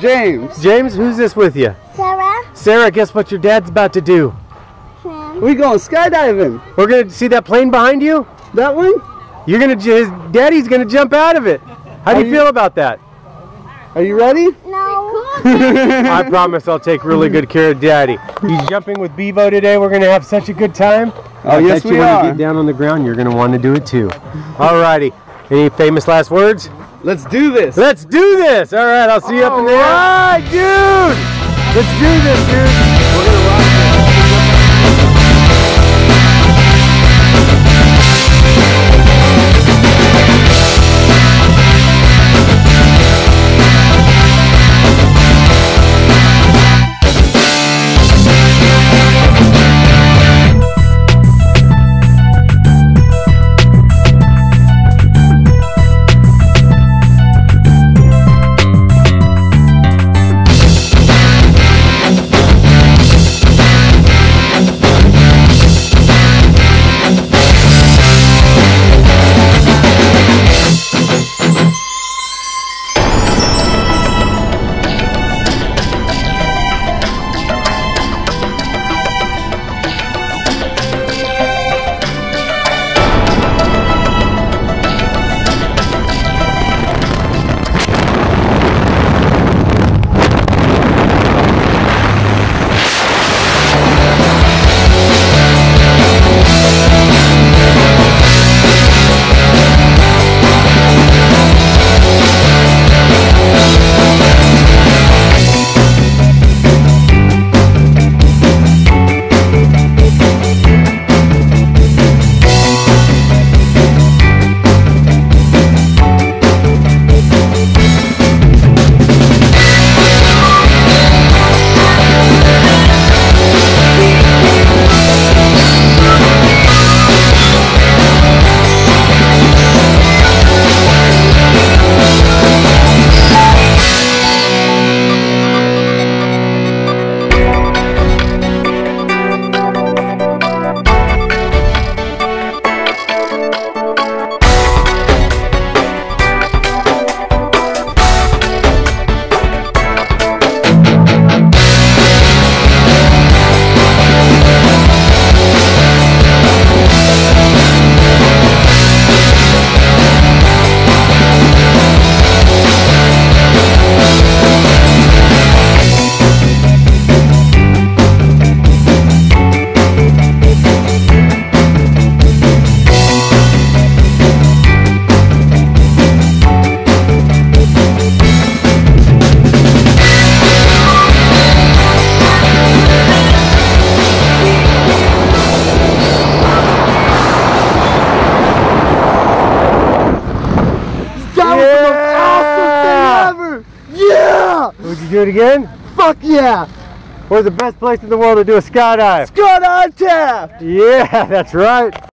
James. James, who's this with you? Sarah. Sarah, guess what your dad's about to do? We going skydiving. We're going to see that plane behind you? That one? You're going to, his daddy's going to jump out of it. How do you feel about that? Are you ready? No. I promise I'll take really good care of Daddy. He's jumping with Bevo today. We're going to have such a good time. Oh, yes we are. When you get down on the ground, you're going to want to do it too. All righty. Any famous last words? Let's do this. Let's do this. All right, I'll see you up in the air. All right, dude. Let's do this, dude. We're going to rock it. Would you do it again? Fuck yeah! Where's the best place in the world to do a skydive? Skydive Taft! Yeah, that's right.